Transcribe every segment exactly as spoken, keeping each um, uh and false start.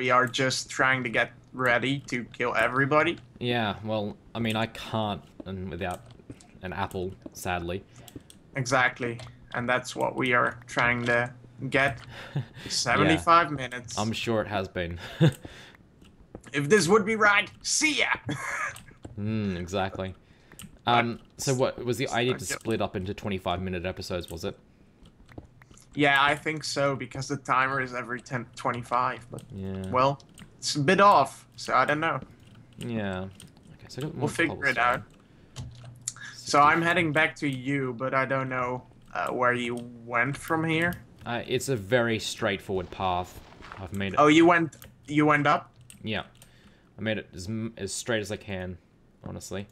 We are just trying to get ready to kill everybody. Yeah, well, I mean, I can't and without an apple, sadly. Exactly, and that's what we are trying to get. seventy-five yeah. minutes. I'm sure it has been. If this would be right, see ya! mm, exactly. Um, so what was the idea to split up into twenty-five minute episodes, was it? Yeah, I think so, because the timer is every ten, twenty-five, but, yeah. well, it's a bit off, so I don't know. Yeah. Okay, so we'll figure it out. So I'm heading back to you, but I don't know uh, where you went from here. Uh, it's a very straightforward path. I've made it. Oh, you went, you went up? Yeah. I made it as, as straight as I can, honestly.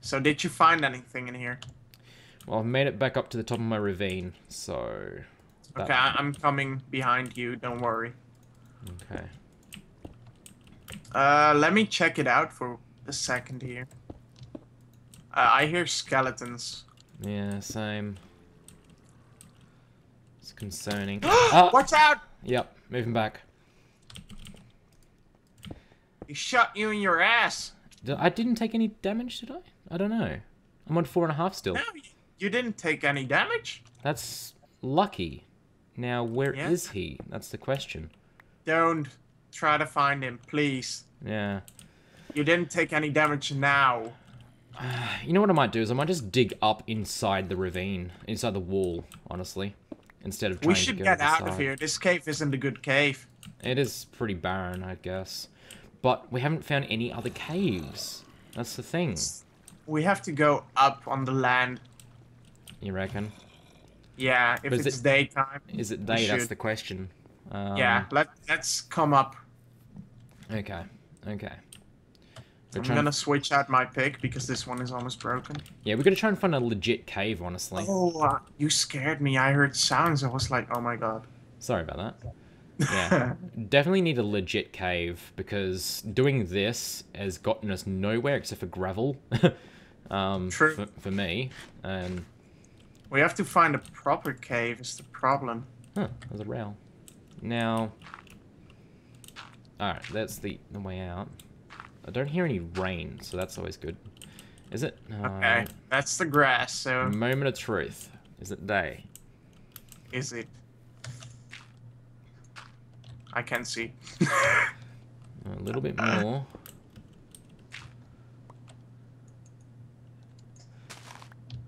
So did you find anything in here? Well, I've made it back up to the top of my ravine, so... That... Okay, I'm coming behind you, don't worry. Okay. Uh, let me check it out for a second here. Uh, I hear skeletons. Yeah, same. It's concerning. ah! Watch out! Yep, moving back. He shot you in your ass. I didn't take any damage, did I? I don't know. I'm on four and a half still. No, you didn't take any damage. That's lucky. Now, where yeah. is he? That's the question. Don't try to find him, please. Yeah. You didn't take any damage now. Uh, you know what I might do is I might just dig up inside the ravine, inside the wall, honestly, instead of trying to go to the side. We should get out of here. This cave isn't a good cave. It is pretty barren, I guess. But we haven't found any other caves. That's the thing. We have to go up on the land. You reckon? Yeah, if it's daytime. Is it day? That's the question. Um, yeah, let, let's come up. Okay, okay. I'm gonna switch out my pick because this one is almost broken. Yeah, we're gonna try and find a legit cave, honestly. Oh, uh, you scared me. I heard sounds. I was like, oh my god. Sorry about that. Yeah, definitely need a legit cave because doing this has gotten us nowhere except for gravel. um, True. For, for me. And we have to find a proper cave is the problem. Huh, there's a rail. Now, alright, that's the, the way out. I don't hear any rain, so that's always good. Is it? Okay, uh, that's the grass, so... Moment of truth. Is it day? Is it? I can see. A little bit more.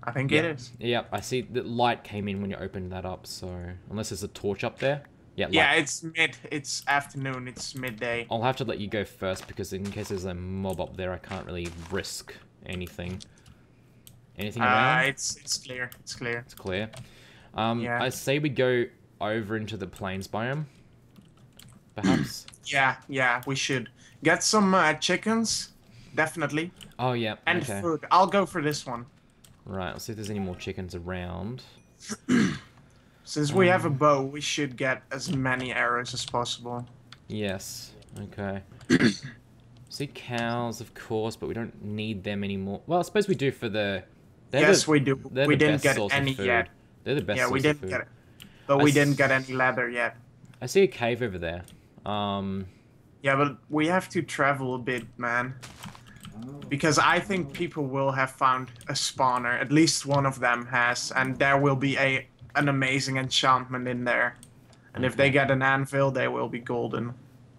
I think yeah. it is. Yep, yeah, I see the light came in when you opened that up, so... Unless there's a torch up there. Yeah, yeah it's mid. It's afternoon. It's midday. I'll have to let you go first, because in case there's a mob up there, I can't really risk anything. Anything around? Uh, it's, it's clear. It's clear. It's clear. Um, yeah. I say we go over into the plains biome. Perhaps. Yeah, yeah, we should get some uh, chickens, definitely. Oh yeah, and okay. food. I'll go for this one. Right, let's see if there's any more chickens around. Since um, we have a bow, we should get as many arrows as possible. Yes. Okay. See cows, of course, but we don't need them anymore. Well, I suppose we do for the. Yes, the, we do. We didn't get any yet. They're the best. Yeah, we didn't get it, but I we didn't get any leather yet. I see a cave over there. Um, yeah, but we have to travel a bit, man. Because I think people will have found a spawner. At least one of them has. And there will be a an amazing enchantment in there. And okay. if they get an anvil, they will be golden.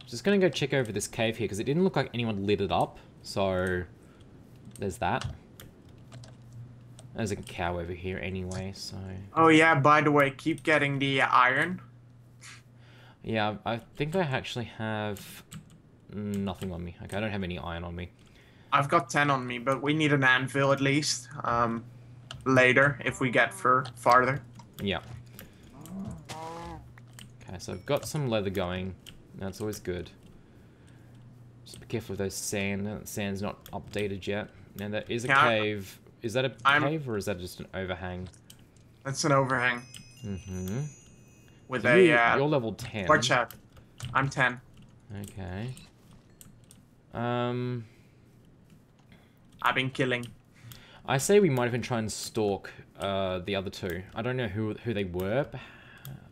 Just going to go check over this cave here, because it didn't look like anyone lit it up. So, there's that. There's a cow over here anyway, so... Oh yeah, by the way, keep getting the iron. Yeah, I think I actually have nothing on me. Okay, I don't have any iron on me. I've got ten on me, but we need an anvil at least. Um, later, if we get for farther. Yeah. Okay, so I've got some leather going. That's always good. Just be careful with those sand. That sand's not updated yet. Now that is a yeah, cave. Is that a I'm, cave or is that just an overhang? That's an overhang. Mm-hmm. With so a, you, uh, you're level ten. Watch out. I'm ten. Okay. Um. I've been killing. I say we might even try and stalk uh, the other two. I don't know who who they were. Perhaps.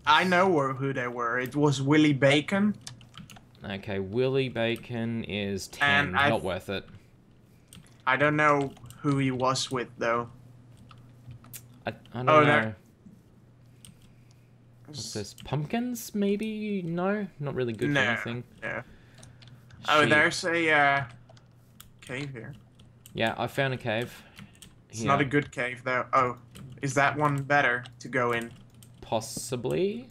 I know who they were. It was Willy Bacon Okay, Willy Bacon is ten. And Not worth it. I don't know who he was with, though. I, I don't oh, know. There. What's this? Pumpkins, maybe? No? Not really good no, for anything. Yeah. Oh, she... there's a uh, cave here. Yeah, I found a cave. It's yeah. not a good cave, though. Oh, is that one better to go in? Possibly.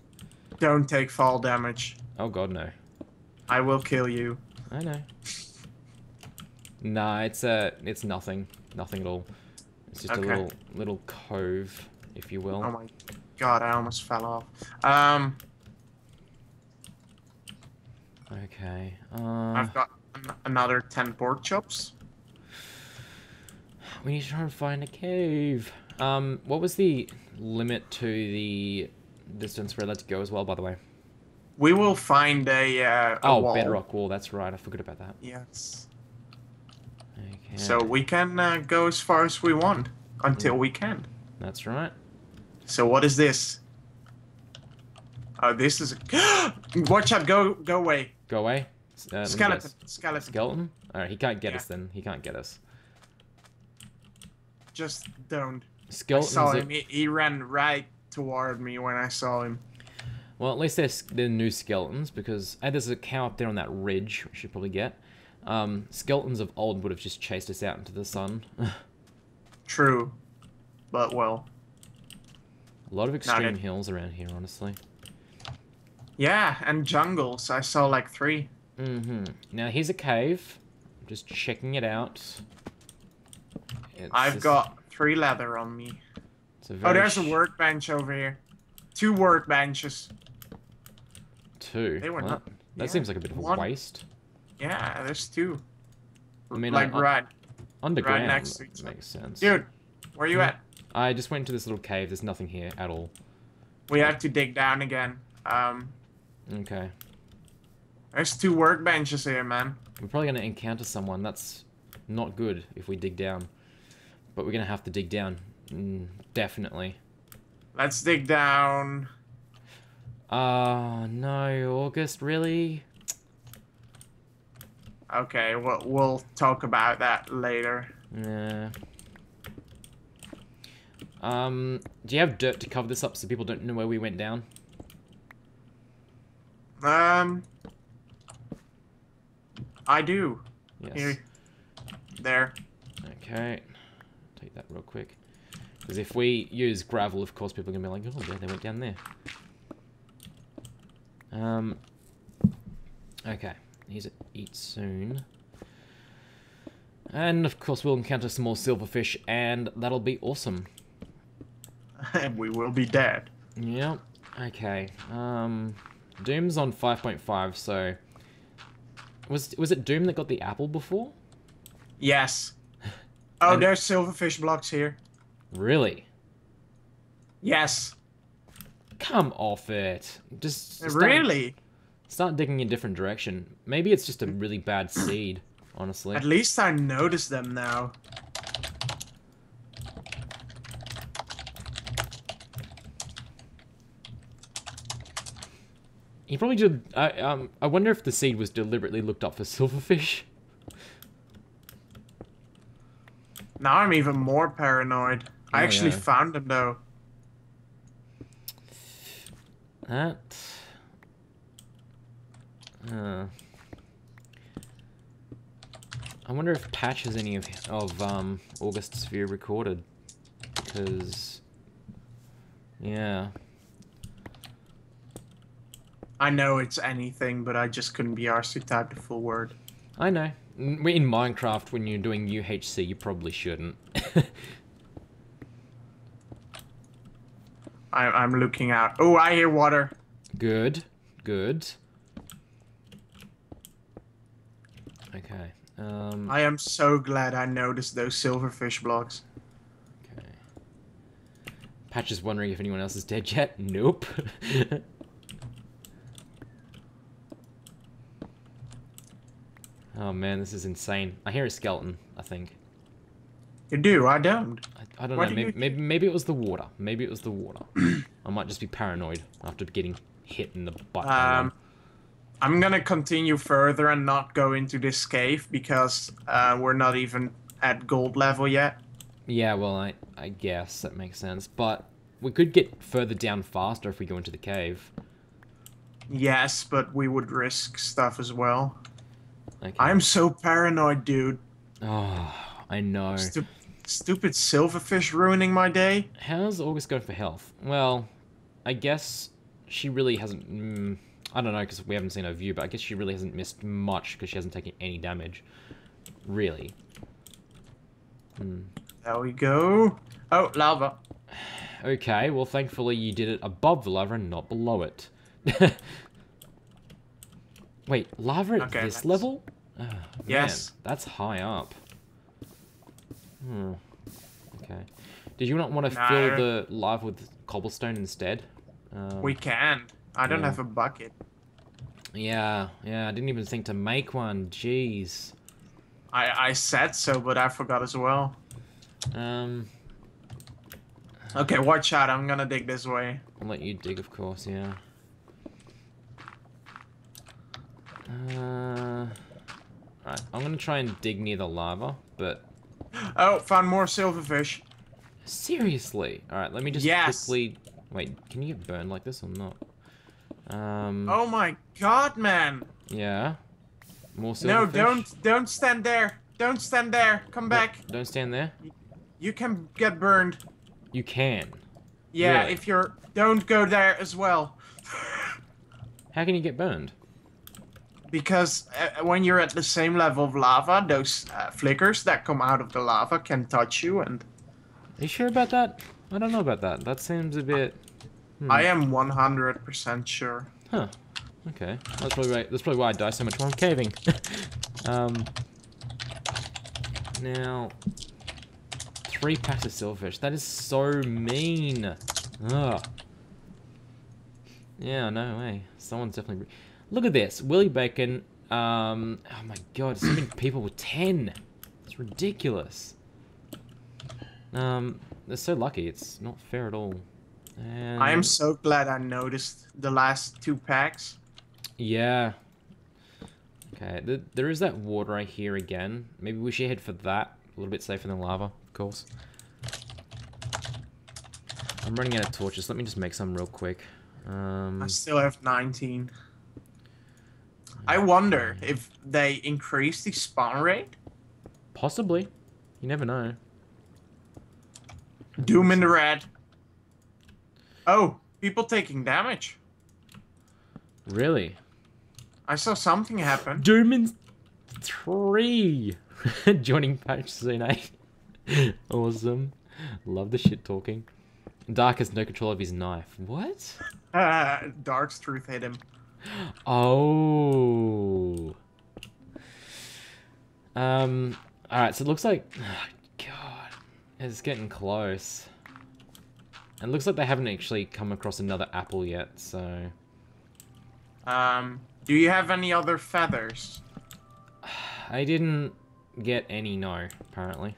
Don't take fall damage. Oh, God, no. I will kill you. I know. Nah, it's a, it's nothing, nothing at all. It's just okay. a little, little cove, if you will. Oh my God, I almost fell off. Um. Okay. Uh, I've got an another ten pork chops. We need to try and find a cave. Um, what was the limit to the distance we're allowed to go as well? By the way. We will find a, uh, a oh, wall. bedrock wall, that's right, I forgot about that. Yes. Okay. So we can uh, go as far as we want, until we can. That's right. So what is this? Oh, this is a... Watch out, go go away. Go away? Uh, skeleton, skeleton. Skeleton? Alright, he can't get yeah. us then, he can't get us. Just don't. Skeleton. I saw him, he, he ran right toward me when I saw him. Well, at least there's they're new skeletons, because hey, there's a cow up there on that ridge we should probably get. Um, skeletons of old would have just chased us out into the sun. True, but well. A lot of extreme hills around here, honestly. Yeah, and jungles. I saw like three. Mm-hmm. Now, here's a cave. I'm just checking it out. It's I've just... got three leather on me. It's a very oh, there's a workbench over here. Two workbenches. Two. They were well, not. That yeah. seems like a bit of a One. waste. Yeah, there's two. I mean, like I, right underground. Right next to each other. Makes sense. Dude, where you at? I just went to this little cave. There's nothing here at all. We have to dig down again. Um. Okay. There's two workbenches here, man. We're probably gonna encounter someone. That's not good if we dig down. But we're gonna have to dig down, mm, definitely. Let's dig down. Uh, no, August, really? Okay, we'll, we'll talk about that later. Yeah. Um, do you have dirt to cover this up so people don't know where we went down? Um, I do. Yes. Here. There. Okay. Take that real quick. Because if we use gravel, of course, people are going to be like, oh, yeah, they went down there. Um, okay. Here's it. Eat soon. And, of course, we'll encounter some more silverfish, and that'll be awesome. And we will be dead. Yep. Okay. Um, Doom's on five point five, so... Was, was it Doom that got the apple before? Yes. Oh, and... there's silverfish blocks here. Really? Yes. Come off it. Just start, really? Start digging in a different direction. Maybe it's just a really bad seed, honestly. At least I notice them now. He probably did. I um. I wonder if the seed was deliberately looked up for silverfish. Now I'm even more paranoid. I actually oh, yeah. found them though. That. Uh, I wonder if Patch has any of of um August Sphere recorded, because yeah. I know it's anything, but I just couldn't be arsed to type the full word. I know. In Minecraft, when you're doing U H C, you probably shouldn't. I'm looking out. Oh, I hear water. Good, good. Okay. Um, I am so glad I noticed those silverfish blocks. Okay. Patch is wondering if anyone else is dead yet. Nope. Oh man, this is insane. I hear a skeleton, I think. You do, I don't. I, I don't Why know, do maybe, you... maybe, maybe it was the water. Maybe it was the water. I might just be paranoid after getting hit in the butt. Um, I'm gonna continue further and not go into this cave because uh, we're not even at gold level yet. Yeah, well, I, I guess that makes sense. But we could get further down faster if we go into the cave. Yes, but we would risk stuff as well. Okay. I'm so paranoid, dude. Oh, I know. Stu stupid silverfish ruining my day. How's August going for health? Well, I guess she really hasn't... Mm, I don't know, because we haven't seen her view, but I guess she really hasn't missed much because she hasn't taken any damage. Really. Mm. There we go. Oh, lava. Okay, well, thankfully you did it above the lava and not below it. Wait, lava at okay, this that's... level? Oh, yes. Man, that's high up. Hmm. Okay. Did you not want to no. fill the lava with cobblestone instead? Um, we can. I don't yeah. have a bucket. Yeah, yeah, I didn't even think to make one. Jeez. I, I said so, but I forgot as well. Um. Okay, watch out. I'm gonna dig this way. I'll let you dig, of course, yeah. Uh, Alright, I'm gonna try and dig near the lava, but... Oh, found more silverfish. Seriously? Alright, let me just yes. quickly... Wait, can you get burned like this or not? Um... Oh my god, man! Yeah? More silverfish? No, don't, don't stand there! Don't stand there! Come back! What? Don't stand there? You can get burned. You can? Yeah, really? If you're... Don't go there as well. How can you get burned? Because uh, when you're at the same level of lava, those uh, flickers that come out of the lava can touch you and... Are you sure about that? I don't know about that. That seems a bit... Hmm. I am one hundred percent sure. Huh. Okay. That's probably why, that's probably why I die so much while I'm caving. um, now... Three packs of silverfish. That is so mean. Ugh. Yeah, no way. Someone's definitely... Look at this, Willy Bacon, um, oh my god, so many people with ten, it's ridiculous. Um, they're so lucky, it's not fair at all. And... I am so glad I noticed the last two packs. Yeah. Okay, the, there is that water right here again, maybe we should head for that, a little bit safer than lava, of course. I'm running out of torches, let me just make some real quick. Um, I still have nineteen. I wonder if they increase the spawn rate? Possibly. You never know. Doom in the red. Oh, people taking damage. Really? I saw something happen. Doom in three. Joining patch soon, eh? Awesome. Love the shit talking. Dark has no control of his knife. What? Uh, Darkstrooth hit him. Oh. Um. All right. So it looks like, oh god, it's getting close. And it looks like they haven't actually come across another apple yet. So. Um. Do you have any other feathers? I didn't get any. No, apparently.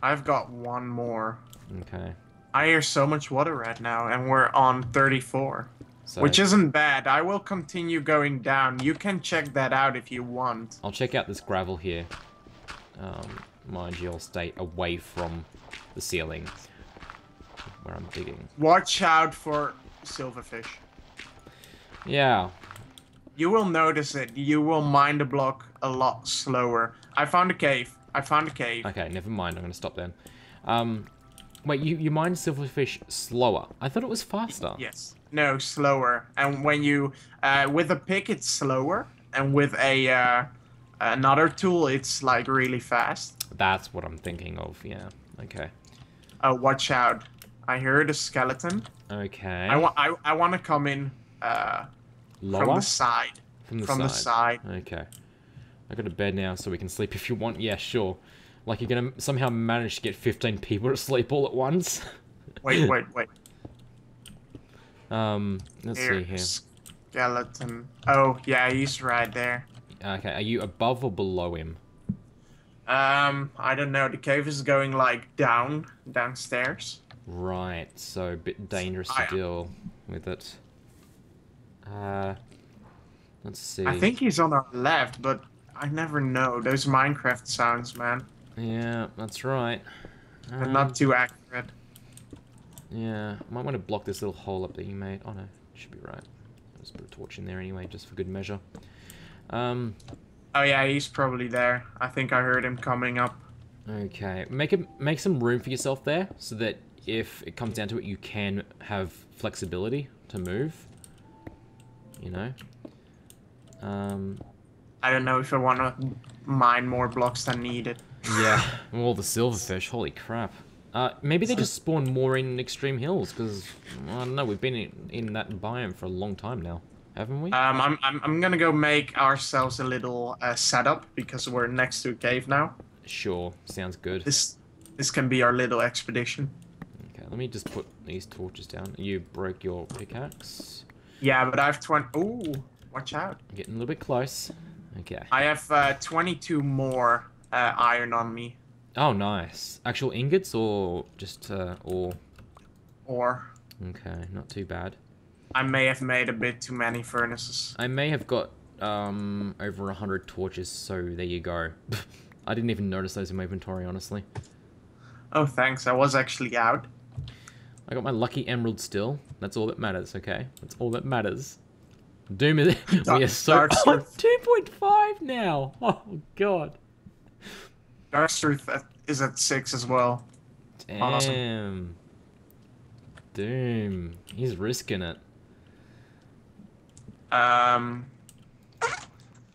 I've got one more. Okay. I hear so much water right now, and we're on thirty-four. So, which isn't bad. I will continue going down. You can check that out if you want. I'll check out this gravel here. Um, mind you, I'll stay away from the ceiling where I'm digging. Watch out for silverfish. Yeah. You will notice it. You will mine the block a lot slower. I found a cave. I found a cave. Okay, never mind. I'm going to stop then. Um, wait, you, you mine silverfish slower. I thought it was faster. Yes. No, slower. And when you uh, with a pick, it's slower, and with a uh, another tool, it's like really fast. That's what I'm thinking of. Yeah. Okay. Oh, watch out! I heard a skeleton. Okay. I want. I, I want to come in uh, Lower? from the side. From the from side. the side. Okay. I got a bed now, so we can sleep if you want. Yeah, sure. Like you're gonna somehow manage to get fifteen people to sleep all at once. Wait! Wait! Wait! Um, let's here, see here. Skeleton. Oh, yeah, he's right there. Okay, are you above or below him? Um, I don't know. The cave is going, like, down, downstairs. Right, so a bit dangerous I to am. deal with it. Uh, Let's see. I think he's on our left, but I never know. Those Minecraft sounds, man. Yeah, that's right. Um, They're not too accurate. Yeah, I might want to block this little hole up that you made. Oh no, should be right. Let's put a torch in there anyway, just for good measure. Um. Oh yeah, he's probably there. I think I heard him coming up. Okay, make a, make some room for yourself there, so that if it comes down to it, you can have flexibility to move. You know. Um. I don't know if I want to mine more blocks than needed. Yeah, all the silverfish, holy crap. Uh, maybe they just spawn more in Extreme Hills, because, well, I don't know, we've been in, in that biome for a long time now, haven't we? Um, I'm, I'm, I'm gonna go make ourselves a little uh, setup, because we're next to a cave now. Sure, sounds good. This, this can be our little expedition. Okay, let me just put these torches down. You broke your pickaxe. Yeah, but I have twenty, ooh, watch out. I'm getting a little bit close. Okay. I have uh, twenty-two more uh, iron on me. Oh, nice. Actual ingots or just uh, ore? Ore. Okay, not too bad. I may have made a bit too many furnaces. I may have got um, over one hundred torches, so there you go. I didn't even notice those in my inventory, honestly. Oh, thanks. I was actually out. I got my lucky emerald still. That's all that matters, okay? That's all that matters. Doom is it? We are so oh, two point five now. Oh god. Darkstrooth is at six as well. Damn. Awesome. Doom. He's risking it. Um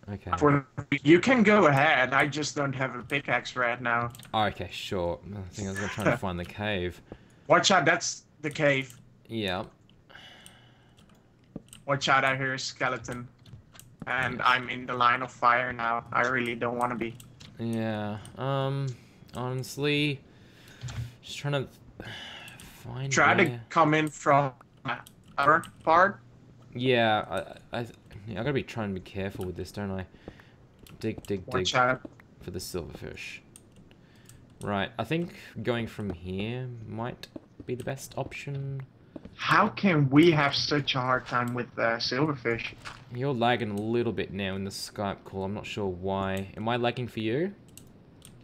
Okay. For, you can go ahead. I just don't have a pickaxe right now. Oh, okay, sure. I think I was gonna try to find the cave. Watch out, that's the cave. Yeah. Watch out, I hear a skeleton. And yeah. I'm in the line of fire now. I really don't want to be. Yeah, um, honestly, just trying to find... Try where... to come in from the other part. Yeah, I, I, I gotta be trying to be careful with this, don't I? Dig, dig, Watch dig out. For the silverfish. Right, I think going from here might be the best option. How can we have such a hard time with uh, silverfish? You're lagging a little bit now in the Skype call. I'm not sure why. Am I lagging for you?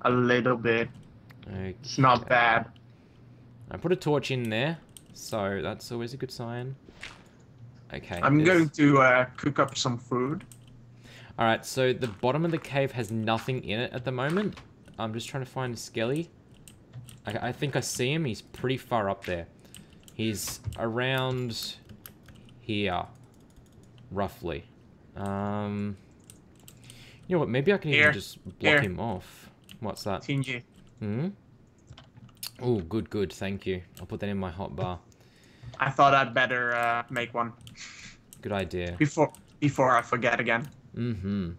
A little bit. Okay. It's not bad. I put a torch in there, so that's always a good sign. Okay. I'm this. going to uh, cook up some food. All right. So the bottom of the cave has nothing in it at the moment. I'm just trying to find a skelly. I, I think I see him. He's pretty far up there. He's around here, roughly. Um, you know what? Maybe I can here. even just block here. him off. What's that? Teanji. Hmm. Oh, good, good. Thank you. I'll put that in my hotbar. I thought I'd better uh, make one. Good idea. Before before I forget again. Mm-hmm.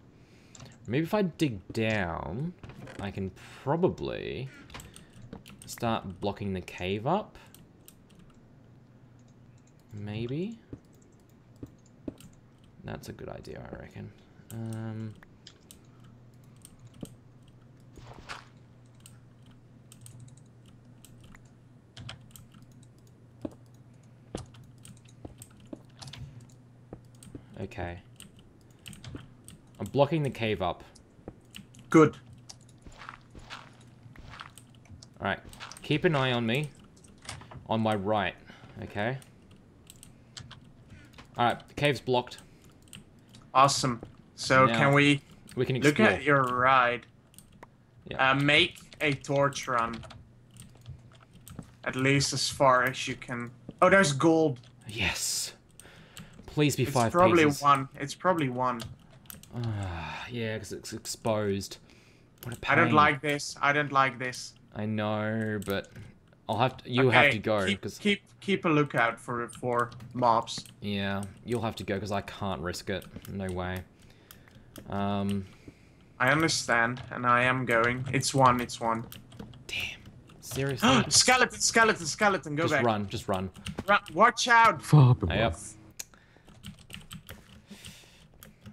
Maybe if I dig down, I can probably start blocking the cave up. Maybe. That's a good idea, I reckon. Um, okay. I'm blocking the cave up. Good. Alright. Keep an eye on me. On my right. Okay. All right, the cave's blocked. Awesome. So now, can we? We can explore. Look at your ride. Yeah. Uh, make a torch run. At least as far as you can. Oh, there's gold. Yes. Please be it's five. It's probably pieces. one. It's probably one. Uh, yeah, because it's exposed. What a pain. I don't like this. I don't like this. I know, but. I'll have to, you'll okay, have to go because keep, keep keep a lookout for for mobs. Yeah, you'll have to go because I can't risk it. No way. Um, I understand, and I am going. It's one. It's one. Damn. Seriously. skeleton! Skeleton! Skeleton! Go just back. Just run! Just run! Run! Watch out! Yep.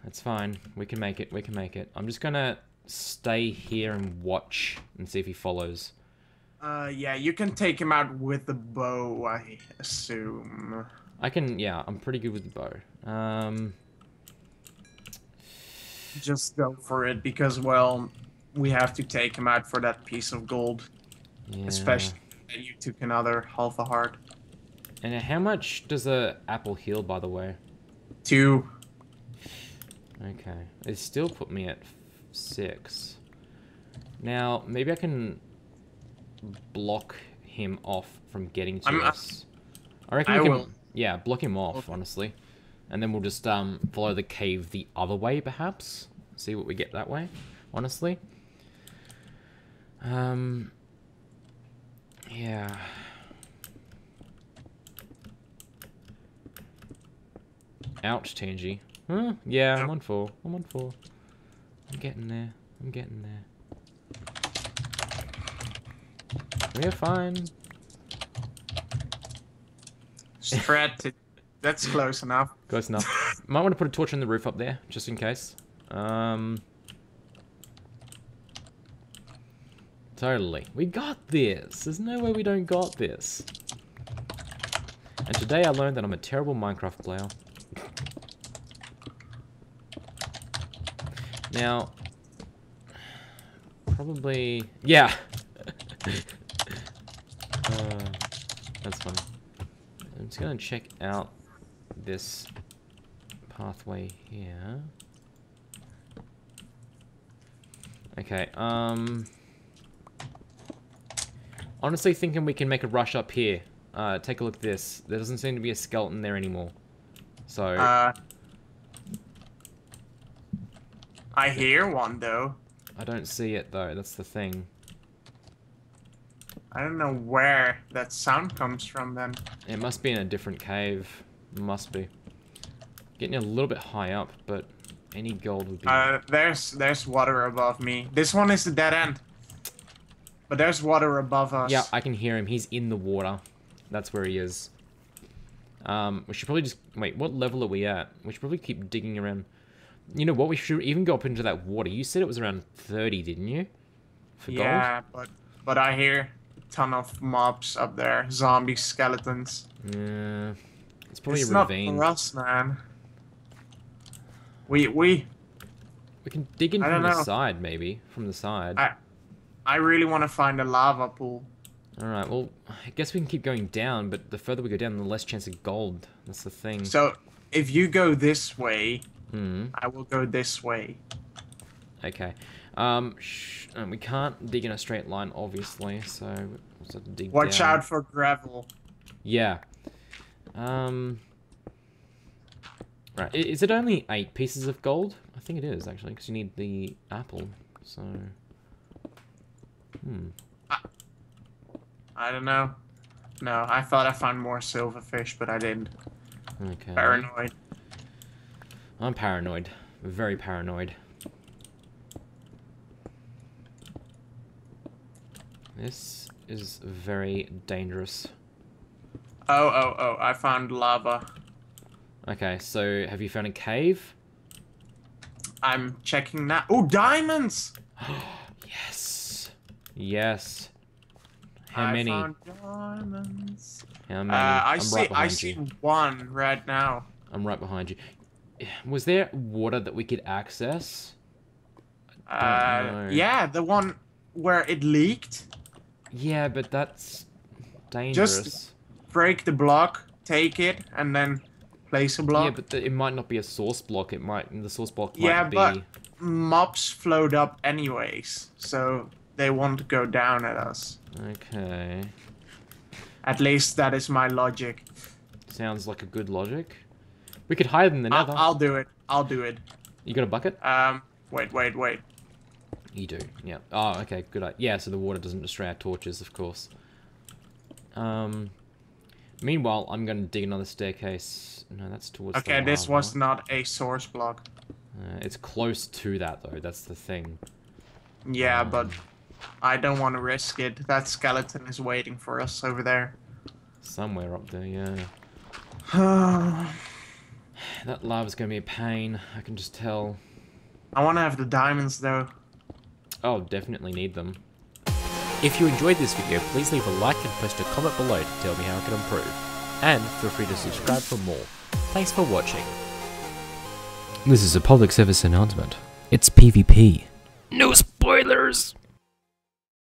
That's fine. We can make it. We can make it. I'm just gonna stay here and watch and see if he follows. Uh, yeah, you can take him out with the bow, I assume. I can, yeah, I'm pretty good with the bow. Um, just go for it because, well, we have to take him out for that piece of gold. Yeah. Especially that you took another half a heart. And how much does an apple heal, by the way? Two. Okay. It still put me at six. Now, maybe I can block him off from getting to I'm, us. I reckon I we can... Will. Yeah, block him off, okay. honestly. And then we'll just um, follow the cave the other way, perhaps. See what we get that way, honestly. Um... Yeah. Ouch, Teanji. Huh? Yeah, I'm on four. I'm on four. I'm getting there. I'm getting there. We're fine. Strat. That's close enough. Close enough. Might want to put a torch on the roof up there, just in case. Um... Totally. We got this. There's no way we don't got this. And today I learned that I'm a terrible Minecraft player. Now, probably... Yeah! uh, that's fine. I'm just going to check out this pathway here. Okay, um... honestly thinking we can make a rush up here. Uh, take a look at this. There doesn't seem to be a skeleton there anymore. So... Uh, I hear one, though. I don't see it, though. That's the thing. I don't know where that sound comes from, then. It must be in a different cave. Must be. Getting a little bit high up, but any gold would be... Uh, there's, there's water above me. This one is the dead end. But there's water above us. Yeah, I can hear him. He's in the water. That's where he is. Um, we should probably just... Wait, what level are we at? We should probably keep digging around. You know what? We should even go up into that water. You said it was around thirty, didn't you? For yeah, gold? but but I hear a ton of mobs up there. Zombie skeletons. Yeah. It's probably it's a ravine. It's not for us, man. We... We, we can dig in I from the know. side, maybe. From the side. I, I really want to find a lava pool. Alright, well, I guess we can keep going down, but the further we go down, the less chance of gold. That's the thing. So, if you go this way, mm-hmm. I will go this way. Okay. Um, sh um, we can't dig in a straight line, obviously, so we'll just have to dig Watch down. out for gravel. Yeah. Um... Right, is it only eight pieces of gold? I think it is, actually, because you need the apple, so... Hmm. I, I don't know. No, I thought I found more silverfish, but I didn't. Okay. Paranoid. I'm paranoid. Very paranoid. This is very dangerous. Oh, oh, oh. I found lava. Okay, so have you found a cave? I'm checking that. Oh, diamonds! Yes! Yes. How I many? Found diamonds. How many? Uh, I I'm see. Right I see you. one right now. I'm right behind you. Was there water that we could access? Uh, yeah, the one where it leaked. Yeah, but that's dangerous. Just break the block, take it, and then place a block. Yeah, but the, it might not be a source block. It might the source block might yeah, be. Yeah, but mobs flowed up anyways, so. They want to go down at us. Okay. At least that is my logic. Sounds like a good logic. We could hide in the nether. I'll, I'll do it. I'll do it. You got a bucket? Um, wait, wait, wait. You do, yeah. Oh, okay, good idea. Yeah, so the water doesn't destroy our torches, of course. Um. Meanwhile, I'm going to dig another staircase. No, that's towards okay, the Okay, this was not a source block. Uh, it's close to that, though. That's the thing. Yeah, um, but... I don't want to risk it. That skeleton is waiting for us over there. Somewhere up there, yeah. That lava's going to be a pain. I can just tell. I want to have the diamonds, though. Oh, definitely need them. If you enjoyed this video, please leave a like and post a comment below to tell me how I can improve. And feel free to subscribe for more. Thanks for watching. This is a public service announcement. It's PvP. No spoilers!